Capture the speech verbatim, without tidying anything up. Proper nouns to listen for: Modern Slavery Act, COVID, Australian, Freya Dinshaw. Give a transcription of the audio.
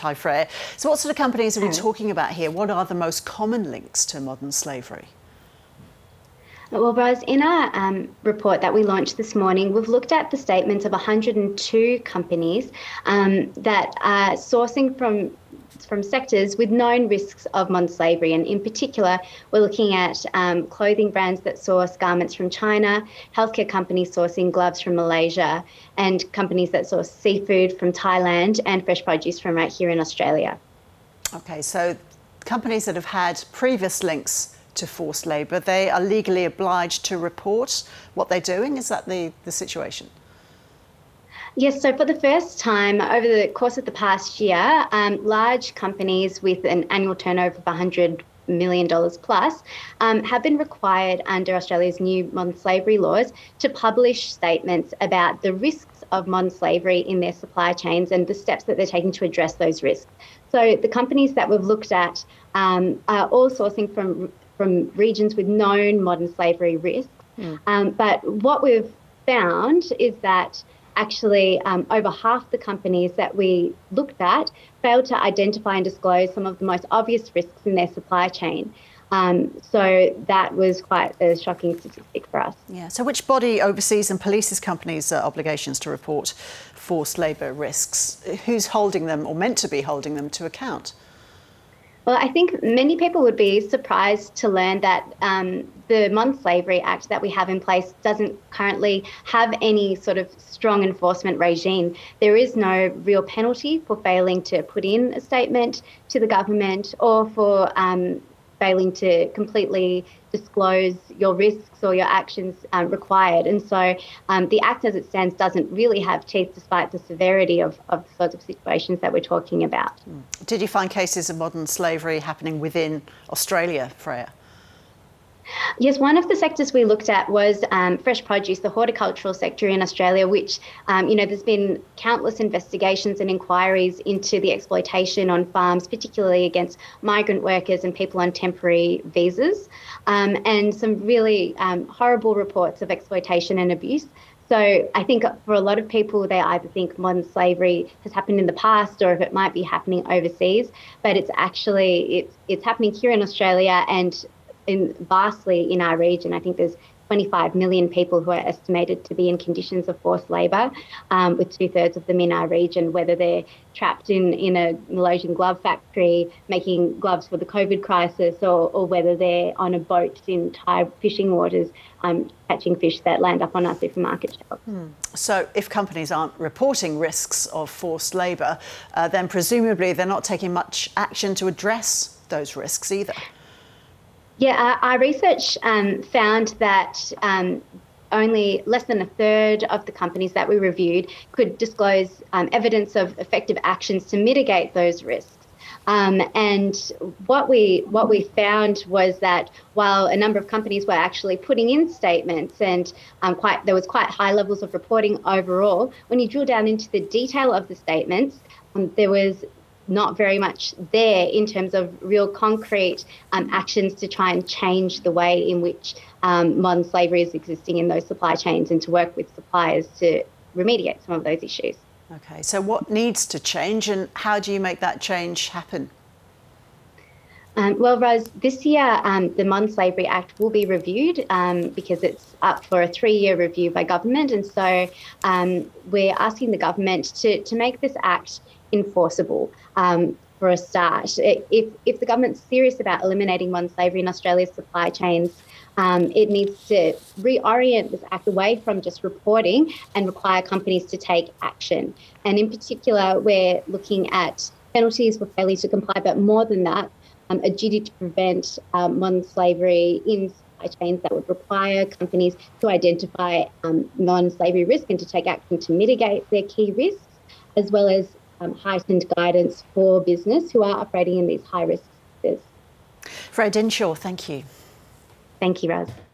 Hi, Freya. So what sort of companies are we talking about here? What are the most common links to modern slavery? Well, Rose, in our um, report that we launched this morning, we've looked at the statements of one hundred and two companies um, that are sourcing from from sectors with known risks of modern slavery, and in particular we're looking at um, clothing brands that source garments from China, healthcare companies sourcing gloves from Malaysia, and companies that source seafood from Thailand and fresh produce from right here in Australia. Okay, so companies that have had previous links to forced labour, they are legally obliged to report what they're doing. Is that the, the situation? Yes, so for the first time over the course of the past year, um, large companies with an annual turnover of one hundred million dollars plus um, have been required under Australia's new modern slavery laws to publish statements about the risks of modern slavery in their supply chains and the steps that they're taking to address those risks. So the companies that we've looked at um, are all sourcing from, from regions with known modern slavery risks. Mm. Um, but what we've found is that actually um, over half the companies that we looked at failed to identify and disclose some of the most obvious risks in their supply chain. Um, so that was quite a shocking statistic for us. Yeah. So which body oversees and polices companies' uh, obligations to report forced labour risks? Who's holding them, or meant to be holding them, to account? Well, I think many people would be surprised to learn that um, the Modern Slavery Act that we have in place doesn't currently have any sort of strong enforcement regime. There is no real penalty for failing to put in a statement to the government, or for um, failing to completely disclose your risks or your actions um, required. And so um, the Act as it stands doesn't really have teeth, despite the severity of, of the sorts of situations that we're talking about. Did you find cases of modern slavery happening within Australia, Freya? Yes, one of the sectors we looked at was um, fresh produce, the horticultural sector in Australia, which, um, you know, there's been countless investigations and inquiries into the exploitation on farms, particularly against migrant workers and people on temporary visas, um, and some really um, horrible reports of exploitation and abuse. So I think for a lot of people, they either think modern slavery has happened in the past, or if it might be happening overseas, but it's actually, it's, it's happening here in Australia, and in vastly in our region. I think there's twenty-five million people who are estimated to be in conditions of forced labour, um, with two-thirds of them in our region, whether they're trapped in, in a Malaysian glove factory making gloves for the COVID crisis, or, or whether they're on a boat in Thai fishing waters um, catching fish that land up on our supermarket shelves. Hmm. So if companies aren't reporting risks of forced labour, uh, then presumably they're not taking much action to address those risks either. Yeah, our, our research um, found that um, only less than a third of the companies that we reviewed could disclose um, evidence of effective actions to mitigate those risks. Um, and what we what we found was that while a number of companies were actually putting in statements, and um, quite there was quite high levels of reporting overall, when you drill down into the detail of the statements, um, there was not very much there in terms of real concrete um, actions to try and change the way in which um, modern slavery is existing in those supply chains, and to work with suppliers to remediate some of those issues. Okay, so what needs to change, and how do you make that change happen? Um, well, Rose, this year um, the Modern Slavery Act will be reviewed um, because it's up for a three-year review by government, and so um, we're asking the government to, to make this act enforceable um, for a start. If, if the government's serious about eliminating modern slavery in Australia's supply chains, um, it needs to reorient this act away from just reporting and require companies to take action. And in particular, we're looking at penalties for failure to comply, but more than that, um, a duty to prevent um, modern slavery in supply chains that would require companies to identify um, modern slavery risk and to take action to mitigate their key risks, as well as Um, heightened guidance for business who are operating in these high risk sectors. Freya Dinshaw, thank you. Thank you, Raz.